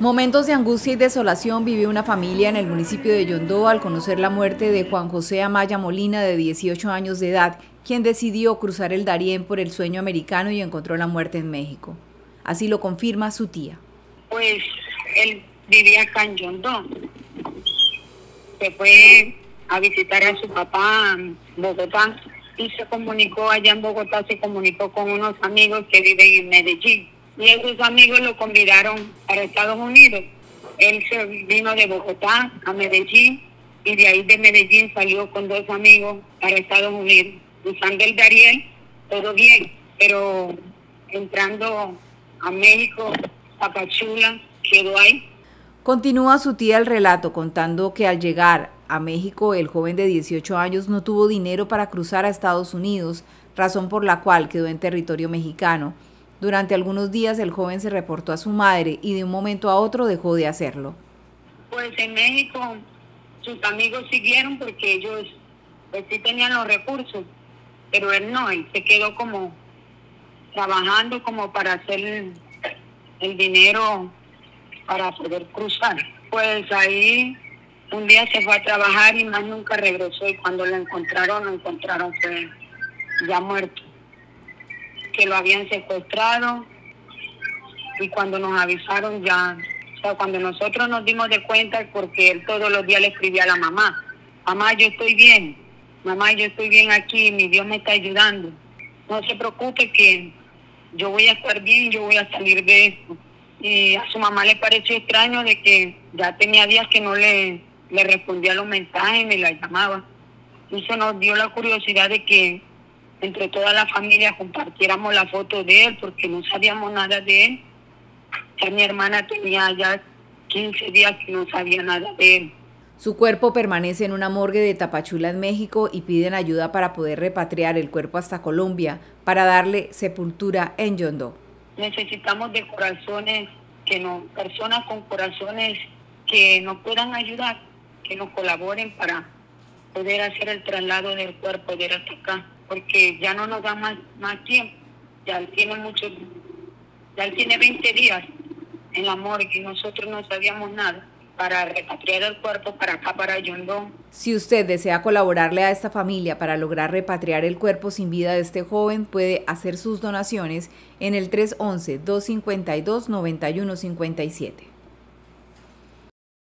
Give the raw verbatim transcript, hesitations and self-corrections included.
Momentos de angustia y desolación vivió una familia en el municipio de Yondó al conocer la muerte de Juan José Amaya Molina, de dieciocho años de edad, quien decidió cruzar el Darién por el sueño americano y encontró la muerte en México. Así lo confirma su tía. Pues él vivía acá en Yondó. Se fue a visitar a su papá en Bogotá y se comunicó allá en Bogotá, se comunicó con unos amigos que viven en Medellín. Y esos amigos lo convidaron para Estados Unidos. Él se vino de Bogotá a Medellín y de ahí de Medellín salió con dos amigos para Estados Unidos. Usando el Darién, todo bien, pero entrando a México, Tapachula, quedó ahí. Continúa su tía el relato contando que al llegar a México el joven de dieciocho años no tuvo dinero para cruzar a Estados Unidos, razón por la cual quedó en territorio mexicano. Durante algunos días el joven se reportó a su madre y de un momento a otro dejó de hacerlo. Pues en México sus amigos siguieron porque ellos pues sí tenían los recursos, pero él no, él se quedó como trabajando como para hacer el, el dinero para poder cruzar. Pues ahí un día se fue a trabajar y más nunca regresó, y cuando lo encontraron, lo encontraron fue ya muerto. Que lo habían secuestrado, y cuando nos avisaron ya, o sea, cuando nosotros nos dimos de cuenta, porque él todos los días le escribía a la mamá, mamá yo estoy bien, mamá yo estoy bien aquí, mi Dios me está ayudando, no se preocupe que yo voy a estar bien, yo voy a salir de esto. Y a su mamá le pareció extraño de que ya tenía días que no le, le respondía los mensajes ni la llamaba, y se nos dio la curiosidad de que entre toda la familia compartiéramos la foto de él, porque no sabíamos nada de él. Ya mi hermana tenía ya quince días que no sabía nada de él. Su cuerpo permanece en una morgue de Tapachula, en México, y piden ayuda para poder repatriar el cuerpo hasta Colombia para darle sepultura en Yondó. Necesitamos de corazones, que no, personas con corazones que nos puedan ayudar, que nos colaboren para poder hacer el traslado del cuerpo de él hasta acá, porque ya no nos da más, más tiempo, ya tiene mucho, ya tiene veinte días en la morgue y nosotros no sabíamos nada para repatriar el cuerpo para acá, para Yondó. Si usted desea colaborarle a esta familia para lograr repatriar el cuerpo sin vida de este joven, puede hacer sus donaciones en el tres once, dos cincuenta y dos, noventa y uno cincuenta y siete.